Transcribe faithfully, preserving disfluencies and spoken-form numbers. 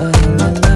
Oh,